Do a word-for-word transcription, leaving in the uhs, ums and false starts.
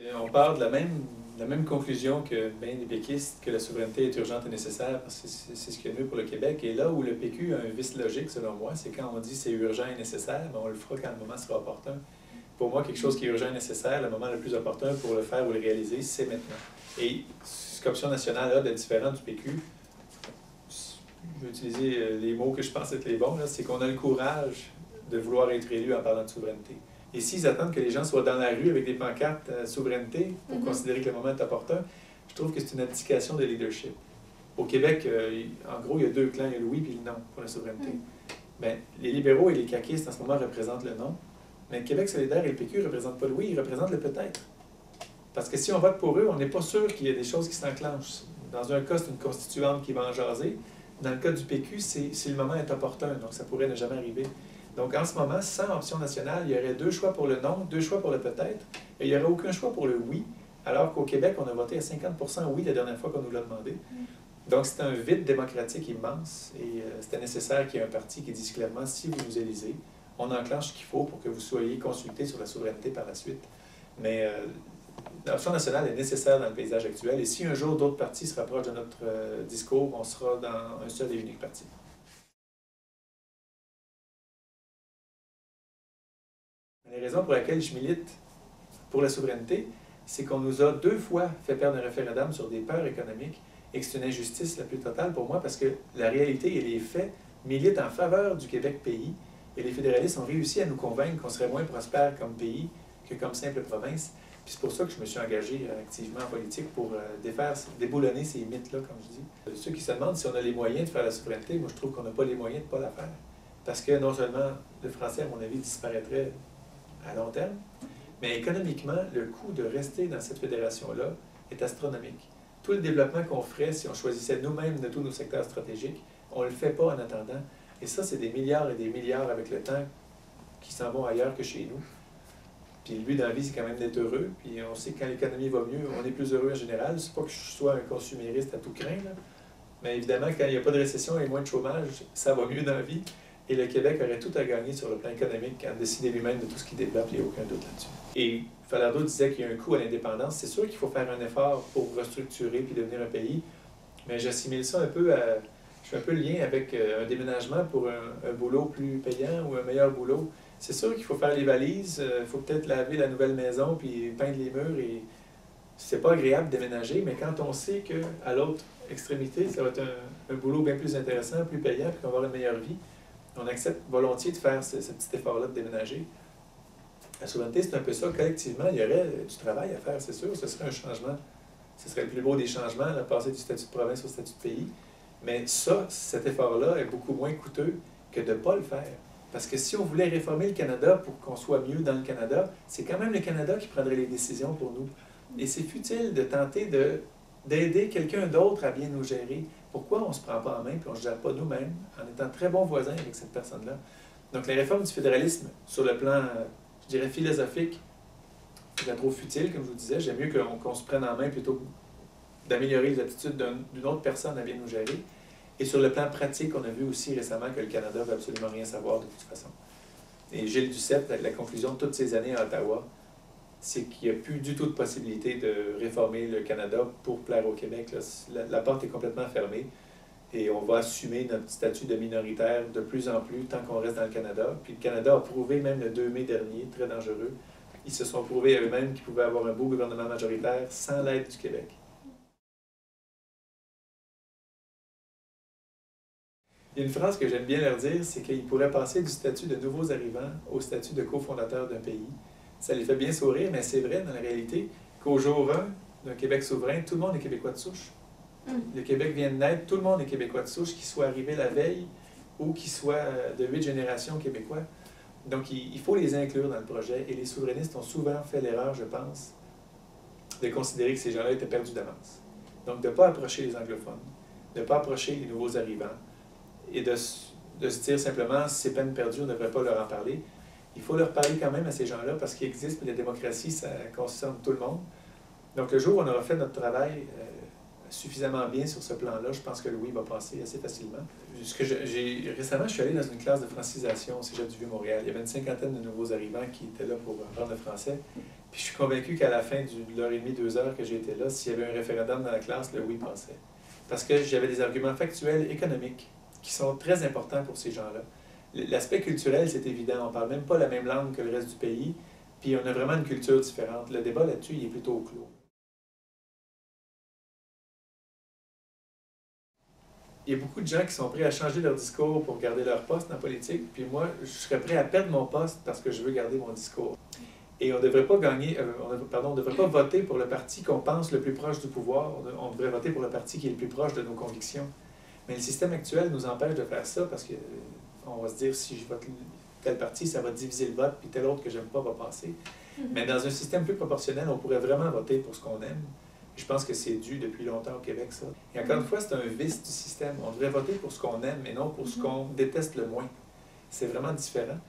Et on part de la même, de la même conclusion que bien des péquistes, que la souveraineté est urgente et nécessaire, parce que c'est ce qui est mieux pour le Québec. Et là où le P Q a un vice logique, selon moi, c'est quand on dit c'est urgent et nécessaire, ben on le fera quand le moment sera opportun. Pour moi, quelque chose qui est urgent et nécessaire, le moment le plus opportun pour le faire ou le réaliser, c'est maintenant. Et ce qu'Option nationale a de différent du P Q, je vais utiliser les mots que je pense être les bons, c'est qu'on a le courage de vouloir être élu en parlant de souveraineté. Et s'ils attendent que les gens soient dans la rue avec des pancartes euh, souveraineté pour mm-hmm. considérer que le moment est opportun, je trouve que c'est une abdication de leadership. Au Québec, euh, en gros, il y a deux clans, il y a le oui et le non pour la souveraineté. Mm-hmm. Bien, les libéraux et les caquistes en ce moment représentent le non, mais Québec solidaire et le P Q ne représentent pas le oui, ils représentent le peut-être. Parce que si on vote pour eux, on n'est pas sûr qu'il y ait des choses qui s'enclenchent. Dans un cas, c'est une constituante qui va en jaser. Dans le cas du P Q, c'est si le moment est opportun, donc ça pourrait ne jamais arriver. Donc, en ce moment, sans option nationale, il y aurait deux choix pour le non, deux choix pour le peut-être, et il n'y aurait aucun choix pour le oui, alors qu'au Québec, on a voté à cinquante pour cent oui la dernière fois qu'on nous l'a demandé. Donc, c'est un vide démocratique immense, et euh, c'était nécessaire qu'il y ait un parti qui dise clairement, si vous nous élisez, on enclenche ce qu'il faut pour que vous soyez consultés sur la souveraineté par la suite. Mais euh, l'option nationale est nécessaire dans le paysage actuel, et si un jour d'autres partis se rapprochent de notre euh, discours, on sera dans un seul et unique parti. La raison pour laquelle je milite pour la souveraineté, c'est qu'on nous a deux fois fait perdre un référendum sur des peurs économiques et que c'est une injustice la plus totale pour moi parce que la réalité et les faits militent en faveur du Québec-Pays et les fédéralistes ont réussi à nous convaincre qu'on serait moins prospère comme pays que comme simple province. Puis c'est pour ça que je me suis engagé activement en politique pour défaire, déboulonner ces mythes-là, comme je dis. Ceux qui se demandent si on a les moyens de faire la souveraineté, moi je trouve qu'on n'a pas les moyens de ne pas la faire. Parce que non seulement le français, à mon avis, disparaîtrait à long terme, mais économiquement, le coût de rester dans cette fédération-là est astronomique. Tout le développement qu'on ferait si on choisissait nous-mêmes de tous nos secteurs stratégiques, on ne le fait pas en attendant. Et ça, c'est des milliards et des milliards avec le temps qui s'en vont ailleurs que chez nous. Puis lui, dans la vie, c'est quand même d'être heureux. Puis on sait que quand l'économie va mieux, on est plus heureux en général. C'est pas que je sois un consumériste à tout craint, là. Mais évidemment, quand il n'y a pas de récession et moins de chômage, ça va mieux dans la vie. Et le Québec aurait tout à gagner sur le plan économique en décider lui-même de tout ce qu'il développe, il n'y a aucun doute là-dessus. Et Fallardeau disait qu'il y a un coût à l'indépendance. C'est sûr qu'il faut faire un effort pour restructurer puis devenir un pays, mais j'assimile ça un peu à... Je fais un peu le lien avec un déménagement pour un, un boulot plus payant ou un meilleur boulot. C'est sûr qu'il faut faire les valises, il faut peut-être laver la nouvelle maison puis peindre les murs et... C'est pas agréable de déménager, mais quand on sait qu'à l'autre extrémité, ça va être un, un boulot bien plus intéressant, plus payant, puis qu'on va avoir une meilleure vie, on accepte volontiers de faire ce, ce petit effort-là de déménager. La souveraineté, c'est un peu ça. Collectivement, il y aurait du travail à faire, c'est sûr. Ce serait un changement. Ce serait le plus beau des changements, de passer du statut de province au statut de pays. Mais ça, cet effort-là est beaucoup moins coûteux que de ne pas le faire. Parce que si on voulait réformer le Canada pour qu'on soit mieux dans le Canada, c'est quand même le Canada qui prendrait les décisions pour nous. Et c'est futile de tenter de... d'aider quelqu'un d'autre à bien nous gérer. Pourquoi on ne se prend pas en main et on ne se gère pas nous-mêmes en étant très bons voisins avec cette personne-là? Donc, la réforme du fédéralisme, sur le plan, je dirais, philosophique, je la trouve futile, comme je vous disais. J'aime mieux qu'on qu'on se prenne en main plutôt que d'améliorer les aptitudes d'une autre personne à bien nous gérer. Et sur le plan pratique, on a vu aussi récemment que le Canada ne veut absolument rien savoir de toute façon. Et Gilles Duceppe, avec la conclusion de toutes ces années à Ottawa, c'est qu'il n'y a plus du tout de possibilité de réformer le Canada pour plaire au Québec. La, la porte est complètement fermée et on va assumer notre statut de minoritaire de plus en plus tant qu'on reste dans le Canada. Puis le Canada a prouvé, même le deux mai dernier, très dangereux, ils se sont prouvés eux-mêmes qu'ils pouvaient avoir un beau gouvernement majoritaire sans l'aide du Québec. Il y a une phrase que j'aime bien leur dire, c'est qu'ils pourraient passer du statut de nouveaux arrivants au statut de cofondateur d'un pays. Ça les fait bien sourire, mais c'est vrai dans la réalité qu'au jour un d'un Québec souverain, tout le monde est Québécois de souche. Mm. Le Québec vient de naître, tout le monde est Québécois de souche, qu'il soit arrivé la veille ou qu'il soit de huit générations Québécois. Donc il, il faut les inclure dans le projet et les souverainistes ont souvent fait l'erreur, je pense, de considérer que ces gens-là étaient perdus d'avance. Donc de ne pas approcher les anglophones, de ne pas approcher les nouveaux arrivants et de, de se dire simplement « c'est peine perdue, on ne devrait pas leur en parler ». Il faut leur parler quand même à ces gens-là parce qu'ils existent, mais la démocratie, ça concerne tout le monde. Donc le jour où on aura fait notre travail euh, suffisamment bien sur ce plan-là, je pense que le oui va passer assez facilement. Ce que j'ai récemment, je suis allé dans une classe de francisation au Cégep du Vieux-Montréal. Il y avait une cinquantaine de nouveaux arrivants qui étaient là pour apprendre le français. Puis je suis convaincu qu'à la fin du, de l'heure et demie, deux heures que j'ai été là, s'il y avait un référendum dans la classe, le oui passait. Parce que j'avais des arguments factuels, économiques, qui sont très importants pour ces gens-là. L'aspect culturel, c'est évident. On ne parle même pas la même langue que le reste du pays, puis on a vraiment une culture différente. Le débat là-dessus, il est plutôt clos. Il y a beaucoup de gens qui sont prêts à changer leur discours pour garder leur poste en politique, puis moi, je serais prêt à perdre mon poste parce que je veux garder mon discours. Et on ne devrait pas gagner, euh, on, pardon, on devrait pas voter pour le parti qu'on pense le plus proche du pouvoir, on, on devrait voter pour le parti qui est le plus proche de nos convictions. Mais le système actuel nous empêche de faire ça parce que euh, on va se dire, si je vote tel parti, ça va diviser le vote, puis tel autre que j'aime pas va passer. Mm-hmm. Mais dans un système plus proportionnel, on pourrait vraiment voter pour ce qu'on aime. Je pense que c'est dû depuis longtemps au Québec, ça. Et encore une fois, c'est un vice du système. On devrait voter pour ce qu'on aime et non pour ce qu'on déteste le moins. C'est vraiment différent.